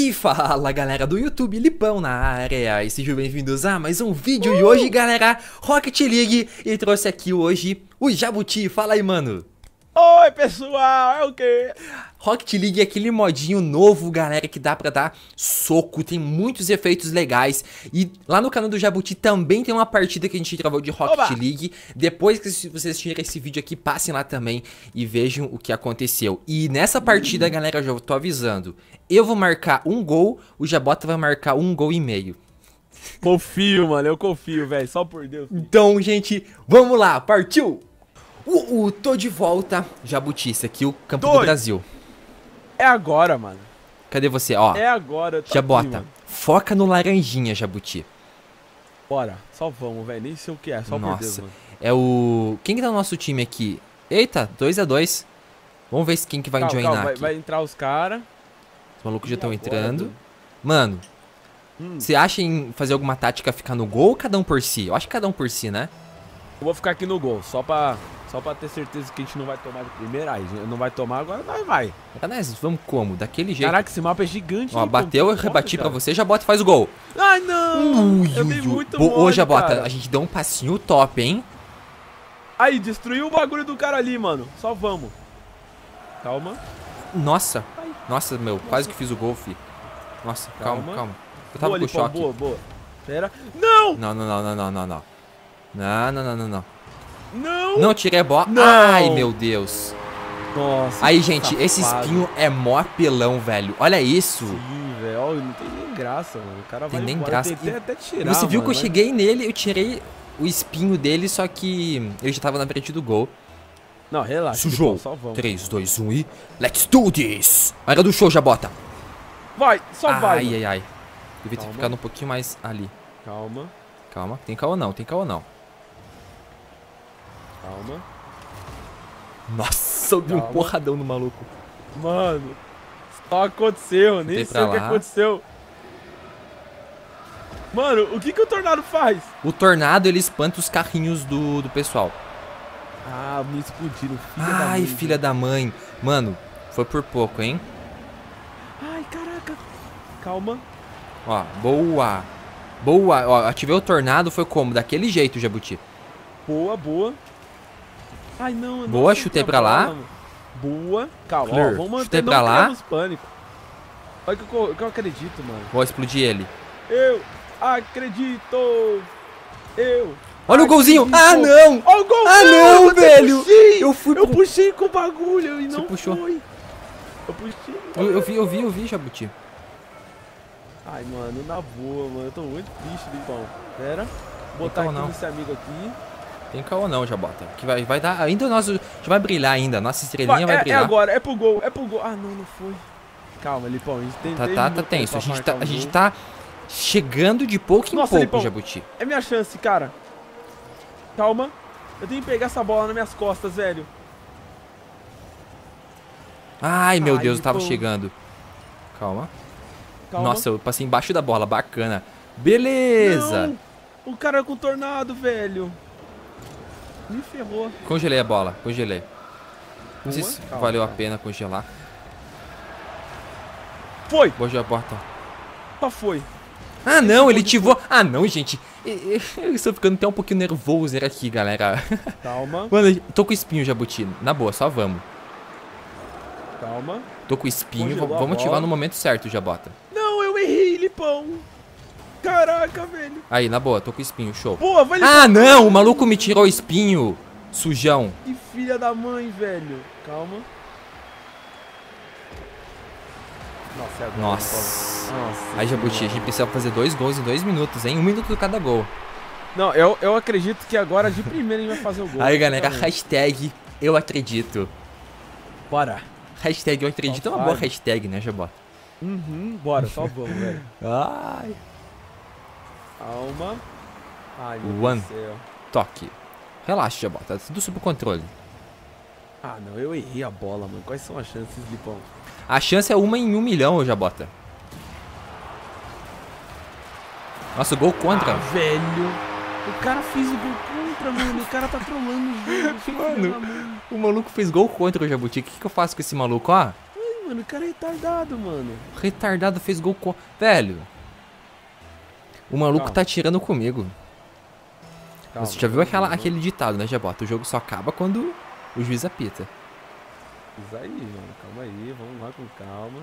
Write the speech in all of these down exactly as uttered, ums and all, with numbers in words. E fala galera do YouTube, Lipão na área, e sejam bem-vindos a mais um vídeo. E hoje galera, Rocket League, e trouxe aqui hoje o Jabuti. Fala aí, mano. Oi pessoal, é o quê? Rocket League é aquele modinho novo, galera, que dá pra dar soco, tem muitos efeitos legais. E lá no canal do Jabuti também tem uma partida que a gente gravou de Rocket Oba! League. Depois que vocês assistirem esse vídeo aqui, passem lá também e vejam o que aconteceu. E nessa partida, uhum. galera, eu já tô avisando, eu vou marcar um gol, o Jabota vai marcar um gol e meio. Confio, mano, eu confio, velho, só por Deus. Então, gente, vamos lá, partiu! Uh, uh, tô de volta, Jabuti, isso aqui, o campo Dois. do Brasil. É agora, mano. Cadê você? Ó. É agora. Tá Jabota, aqui, foca no laranjinha, Jabuti. Bora, só vamos, velho, nem sei o que é, só Nossa. por Deus, mano. É o... Quem que tá no nosso time aqui? Eita, dois a dois. Vamos ver quem que vai calma, joinar calma, vai, aqui. Vai entrar os caras. Os malucos já estão entrando. Mano, mano hum. você acha em fazer alguma tática ficar no gol ou cada um por si? Eu acho que cada um por si, né? Eu vou ficar aqui no gol, só pra, só pra ter certeza que a gente não vai tomar de primeira. Aí não vai tomar, agora nós vai. Mas vamos como? Daquele jeito. Caraca, esse mapa é gigante. Ó, bateu, eu rebati pra você, Jabota faz o gol. Ai, não! Ui, eu dei muito mole, ô, Jabota, a gente deu um passinho top, hein? Aí, destruiu o bagulho do cara ali, mano. Só vamos. Calma. Nossa. Nossa, meu, quase que fiz o gol, fi. Nossa, calma, calma. Eu tava com choque. Boa, boa. Pera. Não! Não, não, não, não, não, não, não. Não, não, não, não, não. Não! Não tirei a bola. Não. Ai, meu Deus. Nossa. Aí, gente, safado. Esse espinho é mó apelão, velho. Olha isso. Sim, velho. Não tem nem graça, mano. O cara tem vai nem embora. graça. Tem até tirar, você mano, viu que eu mas... cheguei nele, eu tirei o espinho dele, só que eu já tava na frente do gol. Não, relaxa. Sujou. três, dois, um e... Let's do this. Hora do show, Jabota. Vai, só ai, vai. Ai, ai, ai. Devia ter ficado um pouquinho mais ali. Calma. Calma. Tem caô não, tem caô não. Calma. Nossa, eu dei um porradão no maluco. Mano, só aconteceu, nem sei o que aconteceu. Mano, o que que o Tornado faz? O Tornado, ele espanta os carrinhos do, do pessoal. Ah, me explodiram. Ai, filha da mãe. Mano, foi por pouco, hein? Ai, caraca. Calma. Ó, boa. Boa. Ó, ativei o Tornado, foi como? Daquele jeito, Jabuti. Boa, boa. Ai, não, não. Boa, chutei pra lá. Mano. Boa. Calma, ó, vamos manter. Chutei pra lá. Pânico. Olha que eu, que eu acredito, mano. Vou explodir ele. Eu acredito. Eu. Olha acredito. o golzinho. Ah, não. Olha o golzinho. Ah, não, eu velho. Puxei. Eu fui. Eu pro... puxei com o bagulho e Você não puxou. Foi. Eu puxei. Eu, eu vi, eu vi, eu vi, Jabuti. Ai, mano, na boa, mano. Eu tô muito triste, Lipão. Pera. Vou botar aqui não. nesse amigo aqui. Tem caô não, Jabota. Que vai, vai dar. Ainda o nosso. A gente vai brilhar ainda. Nossa estrelinha vai, vai é, brilhar. É agora, é pro gol, é pro gol. Ah, não, não foi. Calma, Lipão. A gente tem Tá, tá, tá tenso. A gente tá, um a gente tá chegando de pouco Nossa, em pouco, Lipão, Jabuti. É minha chance, cara. Calma. Eu tenho que pegar essa bola nas minhas costas, velho. Ai, meu Ai, Deus, eu tava chegando. Calma. Calma. Nossa, eu passei embaixo da bola. Bacana. Beleza. Não, o cara é com o Tornado, velho. Me ferrou. Congelei a bola, congelei. Não sei se Calma, valeu cara. a pena congelar. Foi! Boa, Jabota. Só foi. Ah, não, ele tivou. Ah, não, gente. Eu estou ficando até um pouquinho nervoso aqui, galera. Calma. Mano, eu tô com espinho, Jabuti. Na boa, só vamos. Calma. Tô com espinho. Congelou vamos ativar no momento certo, Jabota. Não, eu errei, Lipão. Caraca, velho. Aí, na boa, tô com espinho, show. Boa, vai Ah, pra... não, o maluco me tirou o espinho. Sujão. Que filha da mãe, velho. Calma. Nossa, é agora. Nossa. Nossa. Aí, Jabuti, a gente precisa fazer dois gols em dois minutos, hein? Um minuto cada gol. Não, eu, eu acredito que agora de primeira a gente vai fazer o gol. Aí, galera, hashtag eu acredito. Bora. Hashtag eu acredito Só é uma vai. boa hashtag, né, Jabó? Uhum, bora, só vamos, velho. Ai. Calma. Ai, meu One. Deus do céu. Toque. Relaxa, Jabó. Tá tudo sob controle. Ah, não. Eu errei a bola, mano. Quais são as chances, Lipão? A chance é uma em um milhão, Jabota. Nossa, gol contra. Ah, velho. O cara fez o gol contra, mano. O cara tá trolando o jogo. Mano, o maluco fez gol contra o Jabuti. O que, que eu faço com esse maluco, ó? Ai, mano, o cara é retardado, mano. Retardado fez gol co... Velho. O maluco Calma. tá atirando comigo. Calma, Você já viu aquela, aquele ditado, né, Jabota? O jogo só acaba quando o juiz apita. Isso aí, mano. Calma aí. Vamos lá com calma.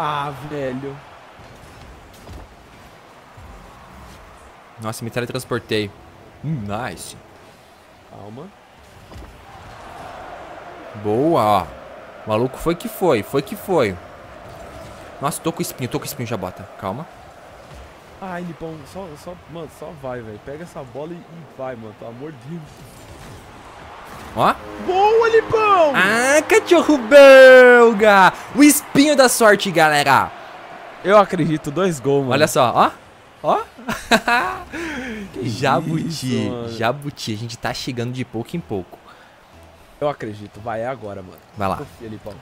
Ah, velho. Nossa, me teletransportei. Hum, nice. Calma. Boa, ó. Maluco, foi que foi. Foi que foi. Nossa, tô com espinho. Tô com espinho, Jabota. Calma. Ai, Lipão, só, só, mano, só vai, velho. Pega essa bola e vai, mano. Pelo amor de Deus. Ó. Boa, Lipão! Ah, cachorro belga! O espinho da sorte, galera. Eu acredito, dois gols, mano. Olha só, ó. Ó. Jabuti, isso, Jabuti. A gente tá chegando de pouco em pouco. Eu acredito, vai, é agora, mano. Vai lá. Confia, Lipão.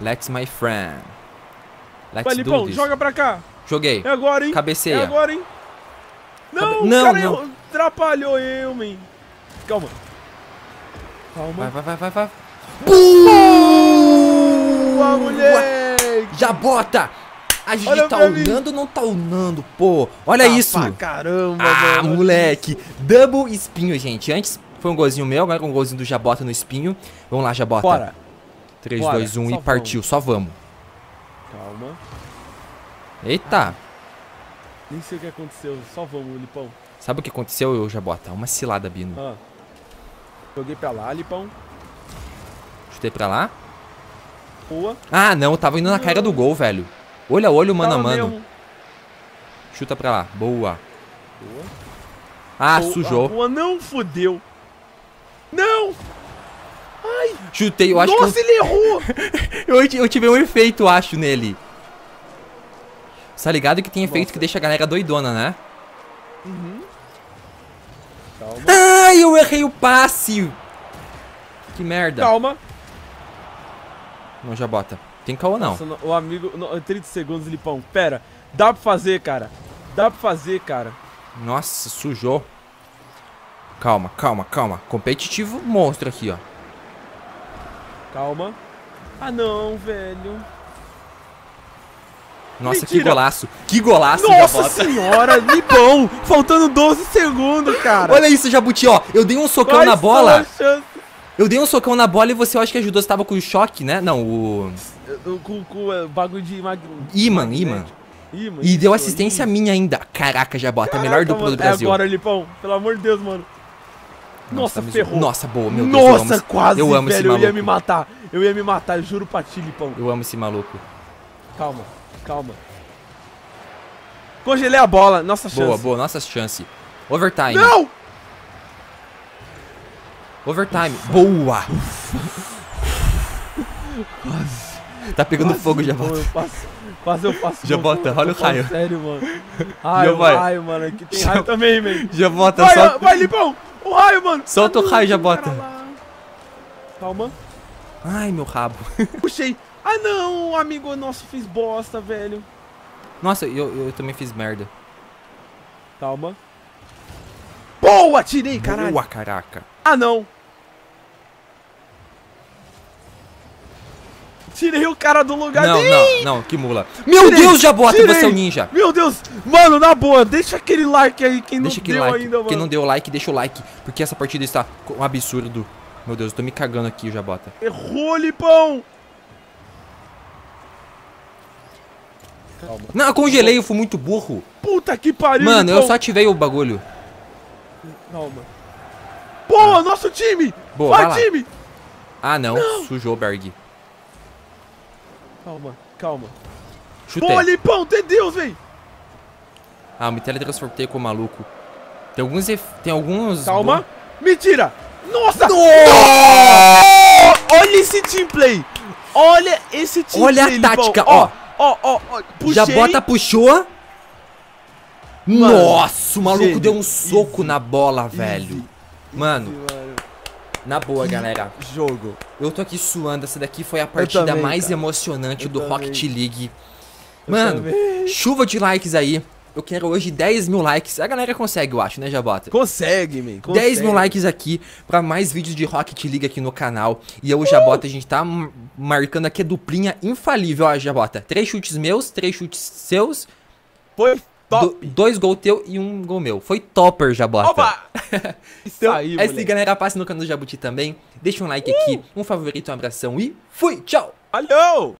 Let's my friend. Let's Vai, Lipão, joga pra cá. Joguei. É agora, hein? Cabeceia. É agora, hein? Não, Cabe... não, cara, não. Eu... atrapalhou eu, man. Calma. Calma. Vai, vai, vai, vai, vai. Boa, moleque. Jabota. A gente Olha tá unando ou não tá unando, pô? Olha ah, isso. Pra caramba, ah, mano. moleque. Double espinho, gente. Antes foi um golzinho meu, agora um golzinho do Jabota no espinho. Vamos lá, Jabota. Bora. três, dois, um e partiu. Vamos. Só vamos. Calma. Eita. Ah, nem sei o que aconteceu. Só vamos, Lipão. Sabe o que aconteceu, eu, Jabota? Uma cilada, Bino. Ah. Joguei pra lá, Lipão. Chutei pra lá. Boa. Ah, não. Tava indo na cara do gol, velho. Olha, olho, mano a mano. Mesmo. Chuta pra lá. Boa. Boa. Ah, boa. sujou. Ah, boa. Não, fodeu. Não. Ai. Chutei. Eu acho Nossa, que eu... ele errou. Eu, eu tive um efeito, acho, nele. Você tá ligado que tem efeito Nossa. que deixa a galera doidona, né? Uhum. Calma. Ah, eu errei o passe. Que merda. Calma. Não, Jabota. Tem caô, não. Nossa, o amigo... No, trinta segundos, Lipão. Pera. Dá pra fazer, cara. Dá pra fazer, cara. Nossa, sujou. Calma, calma, calma. Competitivo monstro aqui, ó. Calma. Ah, não, velho. Nossa, Mentira. que golaço. Que golaço, Nossa Jabota. senhora, Lipão. Faltando doze segundos, cara. Olha isso, Jabuti, ó. Eu dei um socão Quais na bola. Eu dei um socão na bola e você acho que ajudou. Você tava com o choque, né? Não, o... Com o bagulho de... Imã, imã. E deu assistência imã. minha ainda. Caraca, Jabota. Caraca, melhor dupla do Brasil. É agora, Lipão. Pelo amor de Deus, mano. Nossa, Nossa ferrou. Nossa, boa, meu Deus. Nossa, eu amo, quase, eu amo velho. Esse maluco. Eu ia me matar. Eu ia me matar, juro pra ti, Lipão. Eu amo esse maluco. Calma, calma. Congelei a bola. Nossa chance. Boa, boa. Nossa chance. Overtime. Não! Overtime. Ufa. Boa. Quase. Tá pegando quase, fogo, Jabota. Quase eu faço. Jabota, olha o raio. Sério, mano. Raio, raio, mano. Aqui tem raio também, velho. Jabota, vai, solta. Vai, Lipão. O raio, mano. Solta o raio, Jabota. Calma. Ai, meu rabo. Puxei. Ah, não. Amigo nosso fez bosta, velho. Nossa, eu, eu também fiz merda. Calma. Boa, tirei, caralho. Boa, caraca. Ah, não. Tirei o cara do lugar. Não, Ei! não, não. Que mula. Meu tirei, Deus, Jabota, tirei. você é um ninja. Meu Deus. Mano, na boa. Deixa aquele like aí. Quem deixa não deu like. ainda, mano. Quem não deu like, deixa o like. Porque essa partida está um absurdo. Meu Deus, eu tô me cagando aqui, Jabota. Errou, Lipão! Calma. Não, eu congelei, eu fui muito burro. Puta que pariu, Mano, Lipão. eu só ativei o bagulho. Calma. Boa, nosso time! Boa, vai, vai time! Ah, não. não. Sujou, Berg. Calma, calma. Chutei. Boa, Lipão, tem Deus, velho! Ah, eu me teletransportei com o maluco. Tem alguns... Tem alguns... Calma. Bo... Mentira! Nossa! Nossa! Olha esse teamplay! Olha esse teamplay! Olha play, a tática, Lipão. ó! Ó, ó, ó! Puxei. Jabota puxou! Mano, Nossa, o maluco gênio. deu um soco Easy. na bola, Easy. velho! Mano, Easy, mano, na boa, galera! Jogo! Eu tô aqui suando, essa daqui foi a partida também, mais cara. emocionante Eu do também. Rocket League. Eu mano, também. chuva de likes aí! Eu quero hoje dez mil likes. A galera consegue, eu acho, né, Jabota? Consegue, man. Consegue. dez mil likes aqui pra mais vídeos de Rocket League aqui no canal. E eu, Jabota, a gente tá marcando aqui a duplinha infalível, ó, Jabota. Três chutes meus, três chutes seus. Foi top. Do, dois gols teu e um gol meu. Foi topper, Jabota. Opa! Então, aí, é isso, galera. Passe no canal do Jabuti também. Deixa um like uh! aqui, um favorito, um abração e fui! Tchau! Alô!